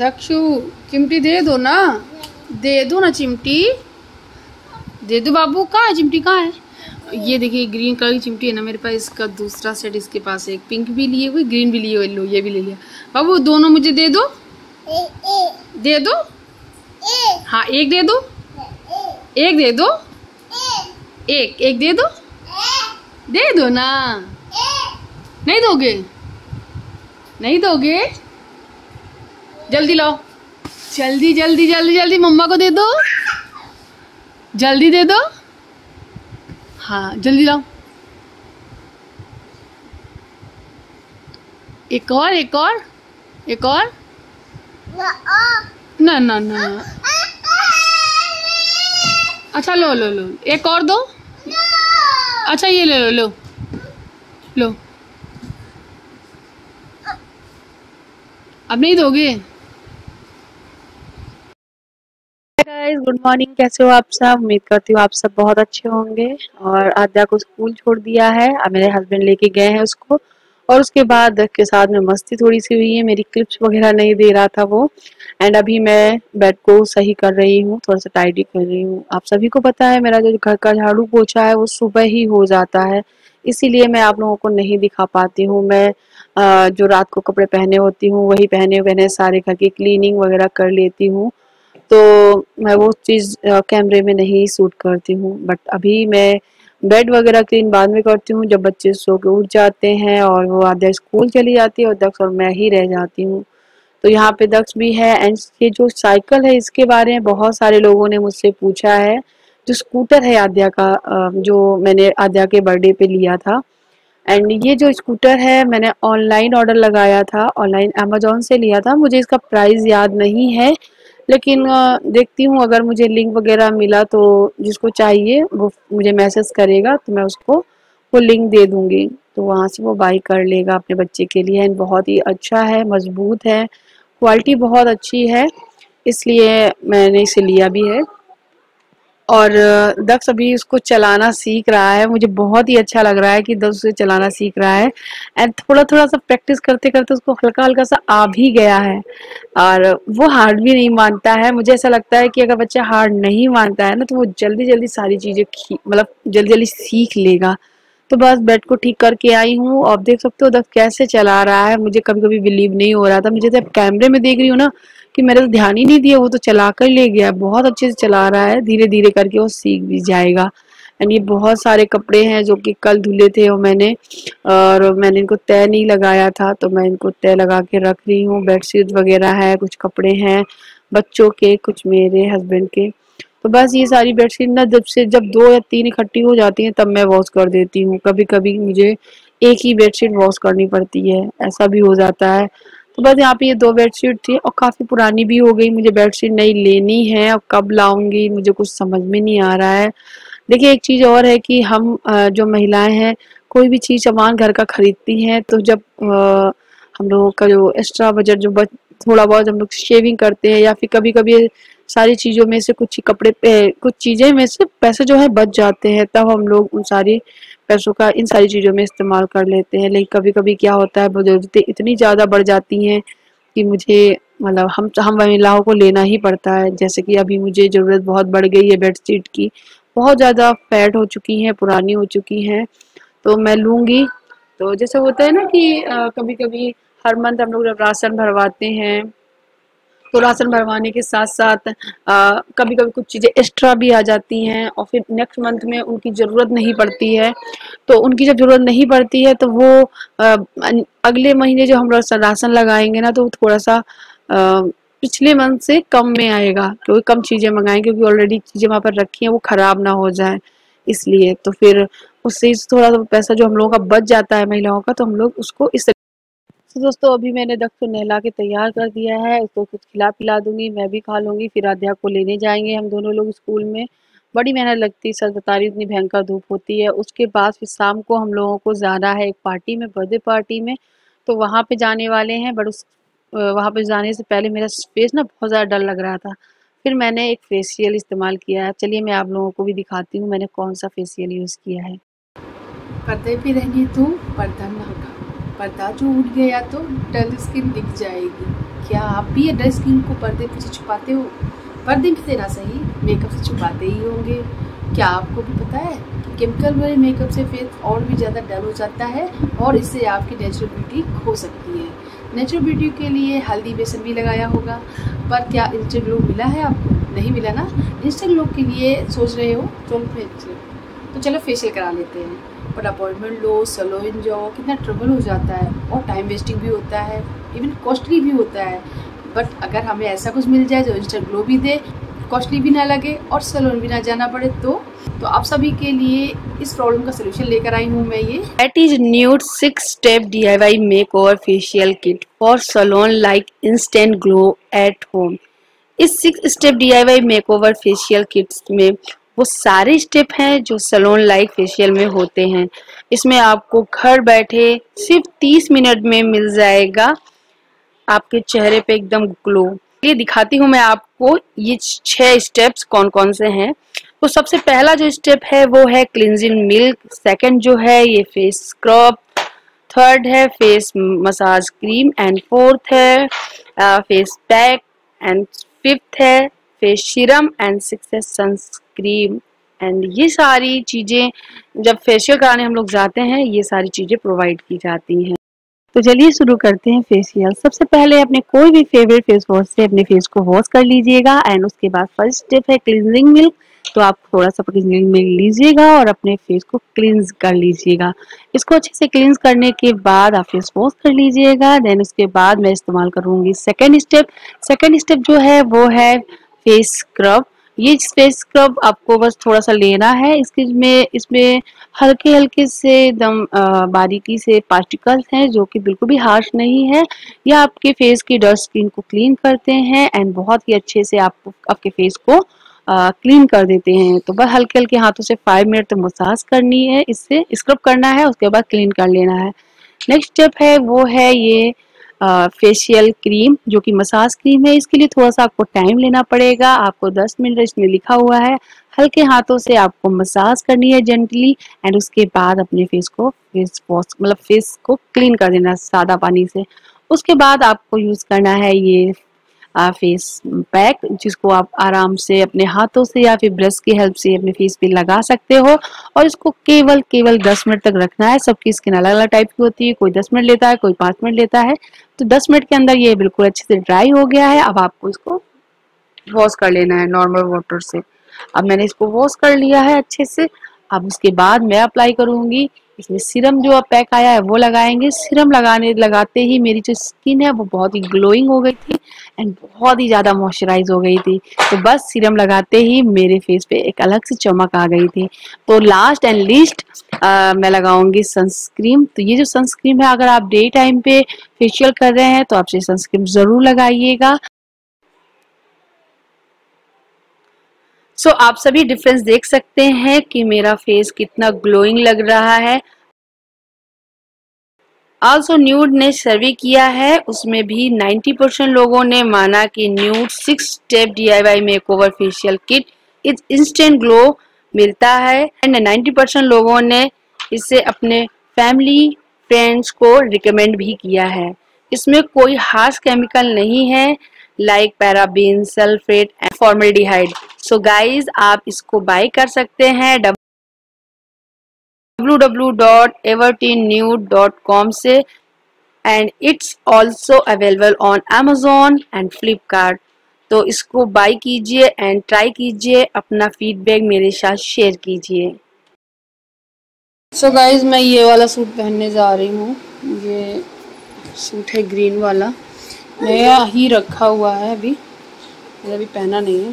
दक्षु चिमटी दे दो ना, दे दो ना चिमटी, दे दो बाबू। कहाँ है चिमटी, कहाँ है? ये देखिए ग्रीन कलर की चिमटी है ना मेरे पास, इसका दूसरा सेट इसके पास है। एक पिंक भी लिए हुए, ग्रीन भी लिए हुए, ये भी ले लिया। बाबू दोनों मुझे दे दो, दे दो। हाँ एक दे दो, एक दे दो, एक एक दे दो, दे दो ना। नहीं दोगे, नहीं दोगे? जल्दी लाओ, जल्दी जल्दी जल्दी जल्दी, मम्मा को दे दो, जल्दी दे दो। हाँ जल्दी लाओ, एक और, एक और, एक और। ना ना ना, अच्छा लो लो लो, एक और दो। अच्छा ये ले लो, लो लो। अब नहीं दोगे? गाइस गुड मॉर्निंग, कैसे हो आप सब? उम्मीद करती हूँ आप सब बहुत अच्छे होंगे। और आद्या को स्कूल छोड़ दिया है, अब मेरे हस्बैंड लेके गए हैं उसको। और उसके बाद के साथ में मस्ती थोड़ी सी हुई है, मेरी क्लिप्स वगैरह नहीं दे रहा था वो। एंड अभी मैं बेड को सही कर रही हूँ, थोड़ा सा टाइडी कर रही हूँ। आप सभी को पता है मेरा जो घर का झाड़ू पोछा है वो सुबह ही हो जाता है, इसीलिए मैं आप लोगों को नहीं दिखा पाती हूँ। मैं जो रात को कपड़े पहने होती हूँ वही पहने पहने सारे घर की क्लीनिंग वगैरह कर लेती हूँ, तो मैं वो चीज़ कैमरे में नहीं सूट करती हूँ। बट अभी मैं बेड वगैरह क्लीन बाद में करती हूँ, जब बच्चे सो के उठ जाते हैं और वो आद्या स्कूल चली जाती है और दक्ष और मैं ही रह जाती हूँ। तो यहाँ पे दक्ष भी है। एंड ये जो साइकिल है इसके बारे में बहुत सारे लोगों ने मुझसे पूछा है। जो स्कूटर है आद्या का, जो मैंने आद्या के बर्थडे पे लिया था, एंड ये जो स्कूटर है मैंने ऑनलाइन ऑर्डर लगाया था, ऑनलाइन अमेजोन से लिया था। मुझे इसका प्राइस याद नहीं है, लेकिन देखती हूँ अगर मुझे लिंक वगैरह मिला तो जिसको चाहिए वो मुझे मैसेज करेगा तो मैं उसको वो लिंक दे दूँगी, तो वहाँ से वो बाई कर लेगा अपने बच्चे के लिए। एंड बहुत ही अच्छा है, मजबूत है, क्वालिटी बहुत अच्छी है, इसलिए मैंने इसे लिया भी है। और दक्ष अभी उसको चलाना सीख रहा है, मुझे बहुत ही अच्छा लग रहा है कि दक्ष उसे चलाना सीख रहा है। एंड थोड़ा थोड़ा सा प्रैक्टिस करते करते उसको हल्का हल्का सा आ भी गया है। और वो हार्ड भी नहीं मानता है, मुझे ऐसा लगता है कि अगर बच्चा हार्ड नहीं मानता है ना तो वो जल्दी जल्दी सारी चीज़ें मतलब जल्दी जल्दी सीख लेगा। तो बस बेड को ठीक करके आई हूँ, आप देख सकते हो दक्ष कैसे चला रहा है। मुझे कभी कभी बिलीव नहीं हो रहा था, मुझे जब कैमरे में देख रही हूँ ना कि मेरे तो ध्यान ही नहीं दिया, वो तो चला कर ले गया, बहुत अच्छे से चला रहा है। धीरे धीरे करके वो सीख भी जाएगा। एंड ये बहुत सारे कपड़े हैं जो कि कल धुले थे और मैंने इनको तय नहीं लगाया था, तो मैं इनको तय लगा के रख रही हूँ। बेडशीट वगैरह है, कुछ कपड़े हैं बच्चों के, कुछ मेरे हस्बैंड के। तो बस ये सारी बेडशीट ना जब 2 या 3 इकट्ठी हो जाती हैं तब मैं वॉश कर देती हूँ। कभी कभी मुझे एक ही बेडशीट वॉश करनी पड़ती है, ऐसा भी हो जाता है। तो बस यहाँ पे ये 2 बेडशीट थी और काफ़ी पुरानी भी हो गई, मुझे बेडशीट नहीं लेनी है। अब कब लाऊंगी मुझे कुछ समझ में नहीं आ रहा है। देखिए एक चीज़ और है कि हम जो महिलाएं हैं कोई भी चीज़ सामान घर का खरीदती हैं, तो जब हम लोगों का जो एक्स्ट्रा बजट जो थोड़ा बहुत हम लोग शेविंग करते हैं या फिर कभी कभी सारी चीज़ों में से कुछ चीज़ें में से पैसे जो है बच जाते हैं, तब हम लोग उन सारी पैसों का इन सारी चीज़ों में इस्तेमाल कर लेते हैं। लेकिन कभी कभी क्या होता है, ज़रूरतें इतनी ज़्यादा बढ़ जाती हैं कि मुझे मतलब हम महिलाओं को लेना ही पड़ता है। जैसे कि अभी मुझे ज़रूरत बहुत बढ़ गई है बेडशीट की, बहुत ज़्यादा फैट हो चुकी हैं, पुरानी हो चुकी हैं, तो मैं लूँगी। तो जैसे होता है ना कि कभी कभी हर मंथ हम लोग जब राशन भरवाते हैं तो राशन भरवाने के साथ साथ कभी कभी कुछ चीज़ें एक्स्ट्रा भी आ जाती हैं और फिर नेक्स्ट मंथ में उनकी ज़रूरत नहीं पड़ती है। तो उनकी जब ज़रूरत नहीं पड़ती है तो वो अगले महीने जो हम राशन लगाएंगे ना तो वो थोड़ा सा पिछले मंथ से कम में आएगा, क्योंकि कम चीज़ें मंगाएंगे, क्योंकि ऑलरेडी चीज़ें वहाँ पर रखी हैं वो ख़राब ना हो जाए, इसलिए। तो फिर उससे थोड़ा सा पैसा जो हम लोगों का बच जाता है महिलाओं का, तो हम लोग उसको इस दोस्तों अभी मैंने दक्ष को नहला के तैयार कर दिया है, उसको कुछ खिला पिला दूंगी, मैं भी खा लूँगी, फिर आद्या को लेने जाएंगे हम दोनों लोग स्कूल में। बड़ी मेहनत लगती है, सच बता रही, इतनी भयंकर धूप होती है। उसके बाद फिर शाम को हम लोगों को जाना है एक पार्टी में, बर्थडे पार्टी में, तो वहाँ पे जाने वाले हैं। बट उस वहाँ पर जाने से पहले मेरा फेस ना बहुत ज़्यादा डर लग रहा था, फिर मैंने एक फेशियल इस्तेमाल किया है। चलिए मैं आप लोगों को भी दिखाती हूँ मैंने कौन सा फेशियल यूज़ किया है। पर्दे पे रहनी तो पर्दा ना, पर्दा जो उठ गया तो डल स्किन दिख जाएगी। क्या आप भी ये ड्रेस स्किन को पर्दे पीछे छुपाते हो? पर्दे से ना सही, मेकअप से छुपाते ही होंगे। क्या आपको भी पता है कि केमिकल वाले मेकअप से फेस और भी ज़्यादा डल हो जाता है और इससे आपकी नेचुरल ब्यूटी खो सकती है। नेचुरल ब्यूटी के लिए हल्दी बेसन भी लगाया होगा, पर क्या इंस्टेंट ग्लो मिला है आपको? नहीं मिला ना। इंस्टेंट ग्लो के लिए सोच रहे हो तो चलो फेशियल करा लेते हैं, पर अपॉइंटमेंट लो, सैलून जाओ, कितना ट्रबल हो जाता है और टाइम वेस्टिंग भी होता है, इवन कॉस्टली भी होता है। बट अगर हमें ऐसा कुछ मिल जाए जो इंस्टेंट ग्लो भी दे, कॉस्टली भी ना लगे और सैलून भी ना जाना पड़े, तो आप सभी के लिए इस प्रॉब्लम का सोल्यूशन लेकर आई हूँ मैं। ये that is nude 6 step DIY makeover facial kit for salon like instant glow at home. इस 6 step DIY makeover facial kits में वो सारे स्टेप हैं जो सैलून लाइक फेशियल में होते हैं। इसमें आपको घर बैठे सिर्फ 30 मिनट में मिल जाएगा आपके चेहरे पे एकदम ग्लो। ये दिखाती हूँ मैं आपको ये 6 स्टेप्स कौन कौन से हैं। तो सबसे पहला जो स्टेप है वो है क्लिनजिंग मिल्क, सेकंड जो है ये फेस स्क्रब, थर्ड है face massage cream and fourth है फेस पैक एंड फिफ्थ है फेस सीरम एंड सिक्स्थ है सनस्क्रीन। एंड ये सारी चीज़ें जब फेशियल कराने हम लोग जाते हैं ये सारी चीज़ें प्रोवाइड की जाती हैं। तो चलिए शुरू करते हैं फेशियल। सबसे पहले अपने कोई भी फेवरेट फेस वॉश से अपने फेस को वॉश कर लीजिएगा एंड उसके बाद फर्स्ट स्टेप है क्लींजिंग मिल्क। तो आप थोड़ा सा क्लींजिंग मिल्क लीजिएगा और अपने फेस को क्लींज कर लीजिएगा। इसको अच्छे से क्लींज करने के बाद आप फेस वॉश कर लीजिएगा। देन उसके बाद मैं इस्तेमाल करूँगी सेकेंड स्टेप। सेकेंड स्टेप जो है वो है फेस स्क्रब। ये फेस स्क्रब आपको बस थोड़ा सा लेना है, इसमें हल्के हल्के से एकदम बारीकी से पार्टिकल्स हैं जो कि बिल्कुल भी हार्श नहीं है। यह आपके फेस की डस्ट स्किन को क्लीन करते हैं एंड बहुत ही अच्छे से आपके फेस को क्लीन कर देते हैं। तो बस हल्के हल्के हाथों से 5 मिनट तक मसाज करनी है, इससे स्क्रब करना है, उसके बाद क्लीन कर लेना है। नेक्स्ट स्टेप है वो है ये फेशियल क्रीम जो कि मसाज क्रीम है। इसके लिए थोड़ा सा आपको टाइम लेना पड़ेगा, आपको 10 मिनट इसमें लिखा हुआ है। हल्के हाथों से आपको मसाज करनी है जेंटली एंड उसके बाद अपने फेस को क्लीन कर देना सादा पानी से। उसके बाद आपको यूज़ करना है ये फेस पैक, जिसको आप आराम से अपने हाथों से या फिर ब्रश की हेल्प से अपने फेस पे लगा सकते हो और इसको केवल 10 मिनट तक रखना है। सबकी स्किन अलग अलग टाइप की होती है, कोई 10 मिनट लेता है, कोई 5 मिनट लेता है। तो 10 मिनट के अंदर ये बिल्कुल अच्छे से ड्राई हो गया है। अब आपको इसको वॉश कर लेना है नॉर्मल वाटर से। अब मैंने इसको वॉश कर लिया है अच्छे से। अब उसके बाद मैं अप्लाई करूँगी इसमें सीरम, जो पैक आया है वो लगाएंगे। सीरम लगाते ही मेरी जो स्किन है वो बहुत ही ग्लोइंग हो गई थी एंड बहुत ही ज़्यादा मॉइस्चराइज हो गई थी। तो बस सीरम लगाते ही मेरे फेस पे एक अलग सी चमक आ गई थी। तो लास्ट एंड लीस्ट मैं लगाऊंगी सनस्क्रीन। तो ये जो सनस्क्रीन है, अगर आप डे टाइम पे फेशियल कर रहे हैं तो आप ये सनस्क्रीन ज़रूर लगाइएगा। सो आप सभी डिफरेंस देख सकते हैं कि मेरा फेस कितना ग्लोइंग लग रहा है। ऑल्सो न्यूड ने सर्वे किया है, उसमें भी 90% लोगों ने माना कि nude 6 step DIY makeover facial kit is instant glow मिलता है एंड 90% लोगों ने इसे अपने फैमिली फ्रेंड्स को रिकमेंड भी किया है। इसमें कोई हार्श केमिकल नहीं है like paraben, sulphate and formaldehyde. So guys आप इसको बाय कर सकते हैं www.everteennude.com से and it's also available on Amazon and Flipkart। तो इसको बाय कीजिए एंड ट्राई कीजिए, अपना फीडबैक मेरे साथ शेयर कीजिए। सो गाइज मैं ये वाला सूट पहनने जा रही हूँ। ये सूट है ग्रीन वाला, नया ही रखा हुआ है, अभी पहना नहीं है।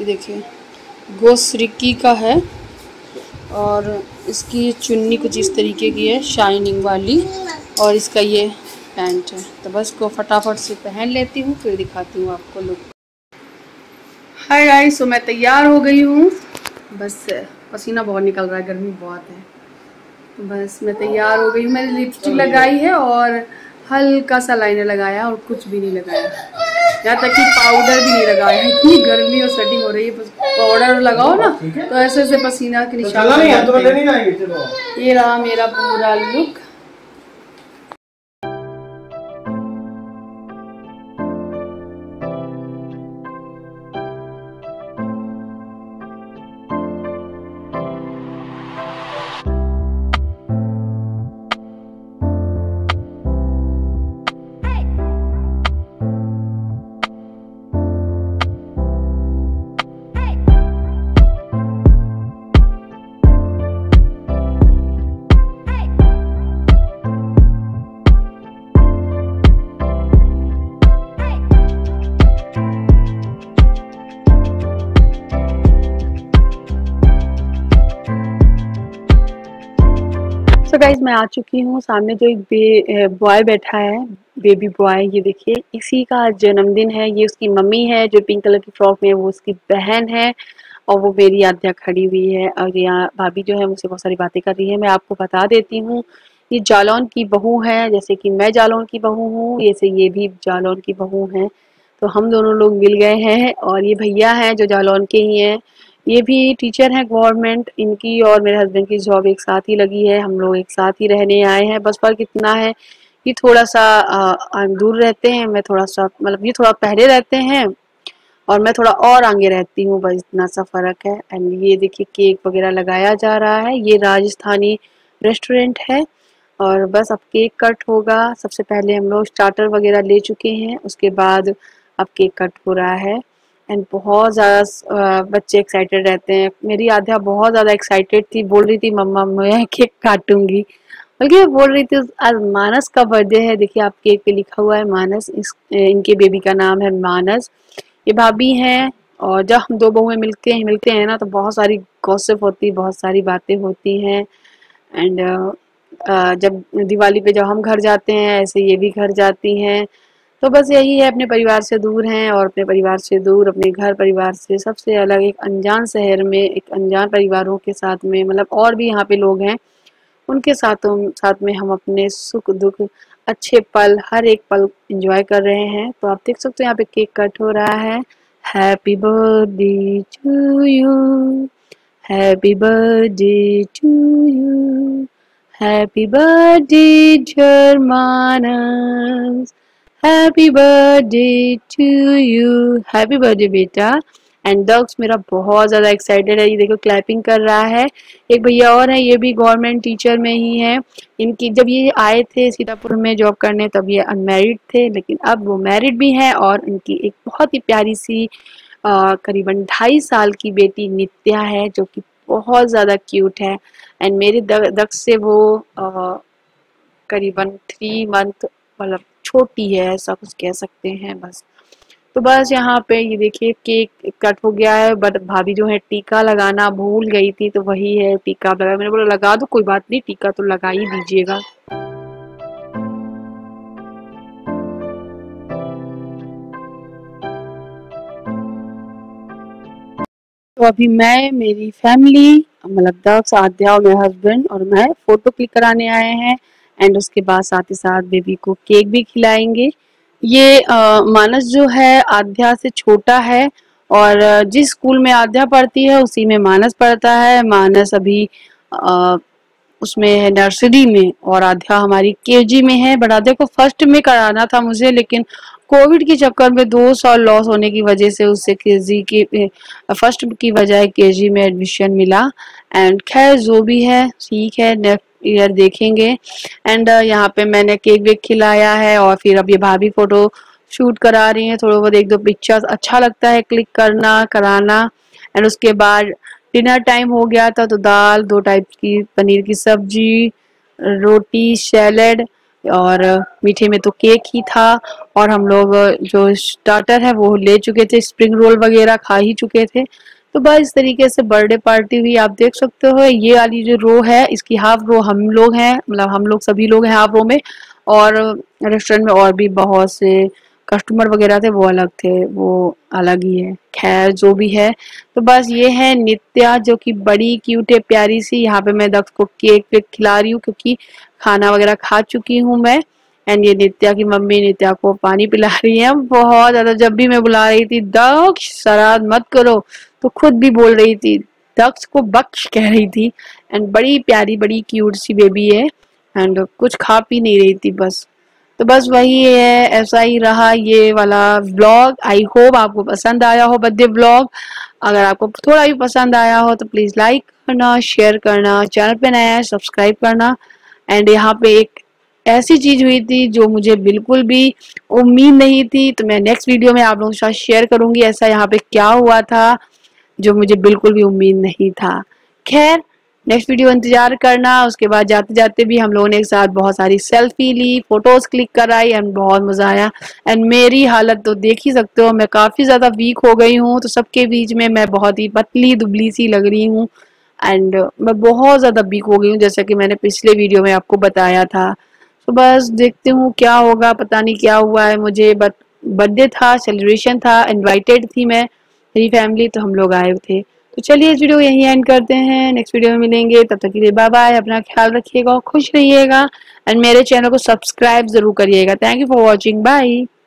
ये देखिए गोस रिक्की का है और इसकी चुन्नी कुछ इस तरीके की है शाइनिंग वाली और इसका ये पैंट है। तो बस को फटाफट से पहन लेती हूँ फिर दिखाती हूँ आपको लुक। हाय गाइस, सो मैं तैयार हो गई हूँ। बस पसीना बहुत निकल रहा है, गर्मी बहुत है। तो बस मैं तैयार हो गई हूँ। मैंने लिपस्टिक लगाई है और हल्का सा लाइनर लगाया और कुछ भी नहीं लगाया, यहाँ तक कि पाउडर भी नहीं लगाया। इतनी गर्मी और स्वेटिंग हो रही है, पाउडर लगाओ ना तो ऐसे ऐसे पसीना के निशान तो नहीं। ये रहा मेरा पूरा लुक। सो गाइस मैं आ चुकी हूँ। सामने जो एक बॉय बैठा है, बेबी बॉय, ये देखिए इसी का जन्मदिन है। ये उसकी मम्मी है जो पिंक कलर की फ्रॉक में है, वो उसकी बहन है और वो मेरी आद्या खड़ी हुई है। और यहाँ भाभी जो है मुझसे बहुत सारी बातें कर रही है। मैं आपको बता देती हूँ, ये जालौन की बहू है, जैसे कि मैं जालौन की बहू हूँ, जैसे ये भी जालौन की बहू हैं, तो हम दोनों लोग मिल गए हैं। और ये भैया हैं जो जालौन के ही हैं, ये भी टीचर हैं गवर्नमेंट, इनकी और मेरे हस्बैंड की जॉब एक साथ ही लगी है। हम लोग एक साथ ही रहने आए हैं, बस फर्क इतना है कि थोड़ा सा दूर रहते हैं, मैं थोड़ा सा मतलब ये थोड़ा पहले रहते हैं और मैं थोड़ा और आगे रहती हूँ, बस इतना सा फ़र्क है। एंड ये देखिए केक वगैरह लगाया जा रहा है। ये राजस्थानी रेस्टोरेंट है और बस अब केक कट होगा। सबसे पहले हम लोग स्टार्टर वगैरह ले चुके हैं, उसके बाद अब केक कट हो रहा है। एंड बहुत ज़्यादा बच्चे एक्साइटेड रहते हैं। मेरी आद्या बहुत ज़्यादा एक्साइटेड थी, बोल रही थी मम्मा मैं केक काटूंगी, बल्कि वो बोल रही थी आज मानस का बर्थडे है। देखिए आप केक पे लिखा हुआ है मानस, इनके बेबी का नाम है मानस। ये भाभी हैं और जब हम दो बहुएं मिलते हैं ना तो बहुत सारी गॉसिप होती, बहुत सारी बातें होती हैं। एंड जब दिवाली पे जब हम घर जाते हैं ऐसे ये भी घर जाती हैं, तो बस यही है अपने परिवार से दूर हैं और अपने परिवार से दूर, अपने घर परिवार से सबसे अलग, एक अनजान शहर में एक अनजान परिवारों के साथ में, मतलब और भी यहाँ पे लोग हैं उनके साथ में हम अपने सुख दुख अच्छे पल हर एक पल एंजॉय कर रहे हैं। तो आप देख सकते हो यहाँ पे केक कट हो रहा है। Happy birthday to you, happy birthday to you, happy birthday dear Manas, happy birthday to you, happy birthday बेटा। एंड डॉग्स मेरा बहुत ज़्यादा एक्साइटेड है, ये देखो क्लैपिंग कर रहा है। एक भैया और हैं, ये भी गवर्नमेंट टीचर में ही हैं। इनकी जब ये आए थे सीतापुर में जॉब करने तब ये अनमैरिड थे, लेकिन अब वो मैरिड भी हैं और उनकी एक बहुत ही प्यारी सी करीबन 2.5 साल की बेटी नित्या है जो कि बहुत ज़्यादा क्यूट है। एंड मेरे दक्ष से वो करीबन 3 मंथ मतलब छोटी है, ऐसा कुछ कह सकते हैं बस। तो बस यहाँ पे ये देखिए केक कट हो गया है, बट भाभी जो है टीका लगाना भूल गई थी, तो वही है टीका लगा। मैंने बोला लगा दो कोई बात नहीं, टीका तो लगा ही दीजिएगा। तो अभी मैं, मेरी फैमिली मतलब दक्ष, आद्या और मेरे हस्बैंड और मैं फोटो क्लिक कराने आए हैं। एंड उसके बाद साथ ही साथ बेबी को केक भी खिलाएंगे। ये मानस जो है आद्या से छोटा है और जिस स्कूल में आद्या पढ़ती है उसी में मानस पढ़ता है। मानस अभी उसमें है नर्सरी में और आद्या हमारी केजी में है। बट आद्या को फर्स्ट में कराना था मुझे, लेकिन कोविड के चक्कर में 2 साल लॉस होने की वजह से उससे केजी की फर्स्ट की बजाय केजी में एडमिशन मिला। एंड खैर जो भी है ठीक है, नेक्स्ट ईयर देखेंगे। एंड यहाँ पे मैंने केक वेक खिलाया है और फिर अब ये भाभी फोटो शूट करा रही हैं, थोड़ा बहुत 1-2 पिक्चर्स अच्छा लगता है क्लिक करना कराना। एंड उसके बाद डिनर टाइम हो गया था, तो दाल, 2 टाइप की पनीर की सब्जी, रोटी, सैलेड और मीठे में तो केक ही था। और हम लोग जो स्टार्टर है वो ले चुके थे, स्प्रिंग रोल वगैरह खा ही चुके थे। तो बस इस तरीके से बर्थडे पार्टी हुई। आप देख सकते हो ये वाली जो रो है इसकी हाफ रो हम लोग हैं, मतलब हम लोग सभी लोग हैं हाफ रो में, और रेस्टोरेंट में और भी बहुत से कस्टमर वगैरह थे वो अलग थे, वो अलग ही है। खैर जो भी है, तो बस ये है नित्या जो कि बड़ी क्यूट है प्यारी सी। यहाँ पे मैं दक्ष को केक वेक खिला रही हूँ क्योंकि खाना वगैरह खा चुकी हूँ मैं। एंड ये नित्या की मम्मी नित्या को पानी पिला रही है बहुत ज़्यादा। जब भी मैं बुला रही थी दक्ष शरारत मत करो, तो खुद भी बोल रही थी दक्ष को बख्श कह रही थी। एंड बड़ी प्यारी बड़ी क्यूट सी बेबी है एंड कुछ खा पी नहीं रही थी बस। तो बस वही है, ऐसा ही रहा ये वाला व्लॉग। आई होप आपको पसंद आया हो बर्थडे व्लॉग। अगर आपको थोड़ा भी पसंद आया हो तो प्लीज़ लाइक करना, शेयर करना, चैनल पे नया है सब्सक्राइब करना। एंड यहाँ पे एक ऐसी चीज़ हुई थी जो मुझे बिल्कुल भी उम्मीद नहीं थी, तो मैं नेक्स्ट वीडियो में आप लोगों के साथ शेयर करूँगी ऐसा यहाँ पे क्या हुआ था जो मुझे बिल्कुल भी उम्मीद नहीं था। खैर नेक्स्ट वीडियो इंतजार करना। उसके बाद जाते जाते भी हम लोगों ने एक साथ बहुत सारी सेल्फी ली, फोटोज क्लिक कराई एंड बहुत मज़ा आया। एंड मेरी हालत तो देख ही सकते हो, मैं काफ़ी ज़्यादा वीक हो गई हूँ, तो सबके बीच में मैं बहुत ही पतली दुबली सी लग रही हूँ। एंड मैं बहुत ज़्यादा वीक हो गई हूँ, जैसा कि मैंने पिछले वीडियो में आपको बताया था। तो बस देखती हूँ क्या होगा, पता नहीं क्या हुआ है। मुझे बर्थडे था, सेलिब्रेशन था, इन्वाइटेड थी मैं, मेरी फैमिली, तो हम लोग आए थे। तो चलिए इस वीडियो यहीं एंड करते हैं, नेक्स्ट वीडियो में मिलेंगे, तब तक के लिए बाय बाय। अपना ख्याल रखिएगा, खुश रहिएगा एंड मेरे चैनल को सब्सक्राइब ज़रूर करिएगा। Thank you for watching, bye.